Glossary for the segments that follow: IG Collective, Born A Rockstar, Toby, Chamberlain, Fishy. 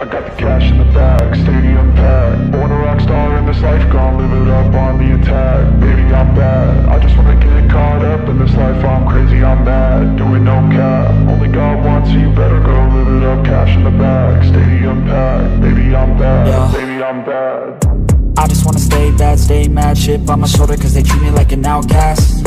I got the cash in the bag, stadium packed. Born a rockstar in this life, gone live it up on the attack. Baby, I'm bad, I just wanna get caught up in this life. I'm crazy, I'm mad, doing no cap. Only God wants you, better go live it up. Cash in the bag, stadium packed. Baby, I'm bad, yeah. Baby, I'm bad. I just wanna stay bad, stay mad. Chip on my shoulder cause they treat me like an outcast.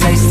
Taste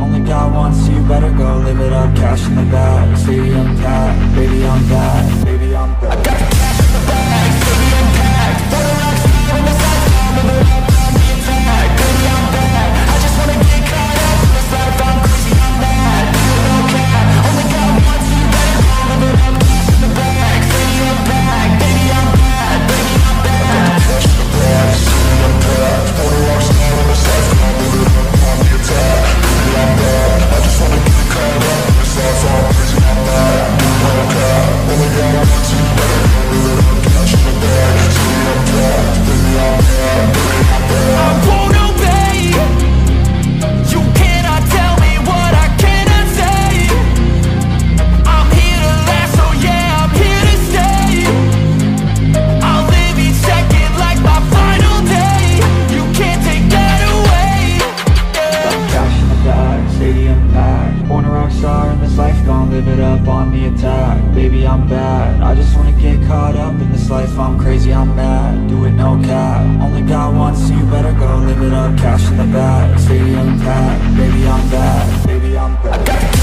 Only God wants you, better go live it up. Cash in the bag, stadium packed. Baby, I'm bad, baby, I'm bad. I got the cash in the bag, stadium packed. Born a rock star in this life, gon' live it up. I'm crazy, I'm mad, do it no cap. Only God wants you, better go live it up. Cash in the bag, stadium packed. Baby, I'm bad, baby, I'm bad.